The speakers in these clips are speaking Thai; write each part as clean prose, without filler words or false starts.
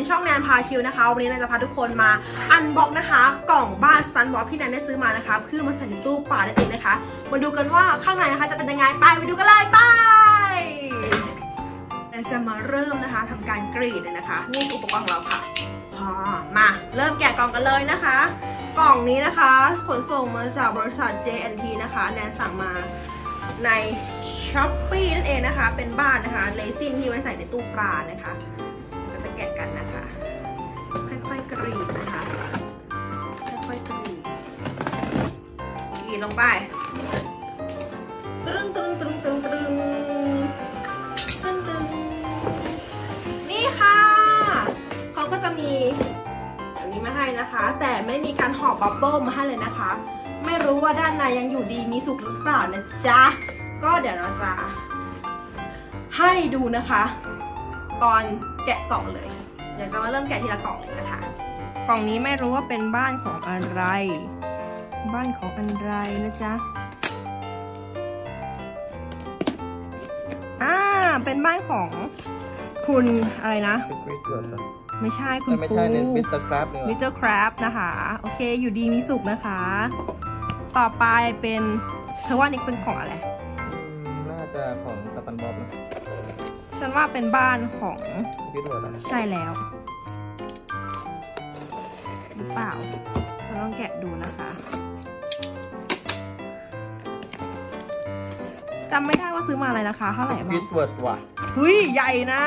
นช่องแนนพาชิลนะคะวันนี้แนนจะพาทุกคนมาอันบ็อกนะคะกล่องบ้านซันบ็อกที่แนนได้ซื้อมานะคะเพื่อมาใส่ในตู้ป่านั่นเองนะคะมาดูกันว่าข้างในนะคะจะเป็นยังไงไปดูกันเลยไปแนนจะมาเริ่มนะคะทำการกรีดเลยนะคะนี่อุปกรณ์ของเราค่ะมาเริ่มแกะกล่องกันเลยนะคะกล่องนี้นะคะขนส่งมาจากบริษัท JNT นะคะแนนสั่งมาใน shopee นั่นเองนะคะเป็นบ้านนะคะเลซิ่งที่ไว้ใส่ในตู้ปลานะคะเราจะแกะกันนะคะค่อยๆกรีดนะคะค่อยๆกรีดลงไปตึ้งตึ้งตึ้งตึ้งตึ้งตึ้งตึ้งนี่ค่ะเขาก็จะมีแบบนี้มาให้นะคะแต่ไม่มีการห่อบับเบิ้ลมาให้เลยนะคะไม่รู้ว่าด้านในยังอยู่ดีมีสุกหรือเปล่านะจ๊ะก็เดี๋ยวเราจะให้ดูนะคะตอนแกะกล่องเลยเดี๋ยวจะมาเริ่มแกะทีละกล่องเลยนะคะกล่องนี้ไม่รู้ว่าเป็นบ้านของอะไรบ้านของอะไรนะจ๊ะเป็นบ้านของคุณอะไรนะไม่ใช่คุณปูมิสเตอร์คราฟนะคะโอเคอยู่ดีมีสุขนะคะต่อไปเป็นเธอว่านี่เป็นของอะไรน่าจะของสปันบ็อบนะฉันว่าเป็นบ้านของสปิริตเวิร์ดนะใช่แล้วหรือเปล่าเราลองแกะดูนะคะจำไม่ได้ว่าซื้อมาอะไรนะคะเท่าไหร่บ้างสปิริตเวิร์ดว่ะหุ้ยใหญ่นะ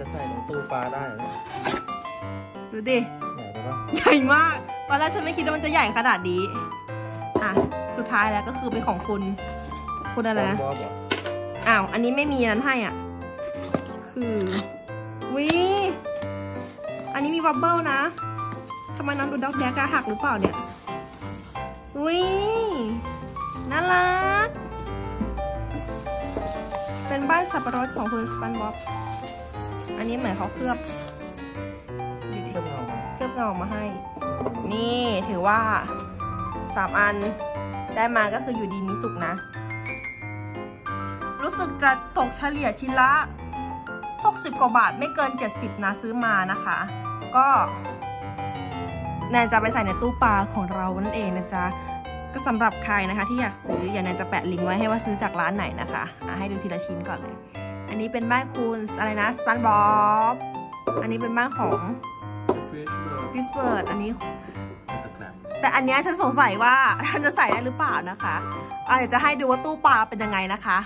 จะใส่ลงตู้ปลาได้ดูดิใหญ่มากตอนแรกฉันไม่คิดว่ามันจะใหญ่ขนาดนี้อ่ะสุดท้ายแล้วก็คือเป็นของคุณอะไรนะอ้าวอันนี้ไม่มีนั้นให้อ่ะคือวิอันนี้มีบับเบิ้ลนะทำไมน้ำดูด็อกแดกหักหรือเปล่าเนี่ยวิน่ารักเป็นบ้านสับปะรดของคุณสปันบ็อบอันนี้เหมือนเขาเคลือบเงามาให้นี่ถือว่า3อันได้มาก็คืออยู่ดีมีสุขนะรู้สึกจะตกเฉลี่ยชิ้นละ60กว่าบาทไม่เกิน70นะซื้อมานะคะก็แนนจะไปใส่ในตู้ปลาของเรานั่นเองนะจ๊ะก็สำหรับใครนะคะที่อยากซื้ออย่าแนนจะแปะลิงก์ไว้ให้ว่าซื้อจากร้านไหนนะคะให้ดูทีละชิ้นก่อนเลยอันนี้เป็นบ้านคุณอะไรนะสปันบ็อบอันนี้เป็นบ้านของฟิสเบิร์ดอันนี้แต่อันนี้ฉันสงสัยว่าฉันจะใส่ได้หรือเปล่านะคะเดี๋ยวจะให้ดูว่าตู้ปลาเป็นยังไงนะคะ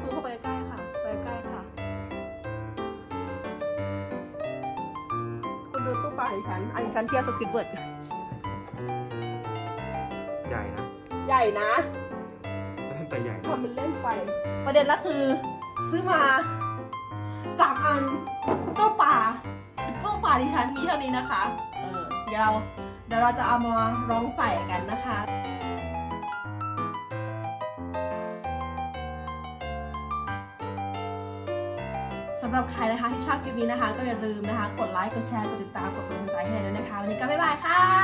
ซูมเข้าไปใกล้ค่ะไปใกล้ค่ะคุณดูตู้ปลาดิฉันอันนี้ฉันเทียบสปิสเบิร์ดใหญ่นะแต่ใหญ่ทำเป็นเล่นไปประเด็นละคือซื้อมา3อันตู้ป่าดิฉันมีเท่านี้นะคะเดี๋ยวเราจะเอามาลองใส่กันนะคะสำหรับใครนะคะที่ชอบคลิปนี้นะคะก็อย่าลืมนะคะกดไลค์กดแชร์กดติดตามกดกำลังใจให้ด้วยนะคะวันนี้ก็บ๊ายบายค่ะ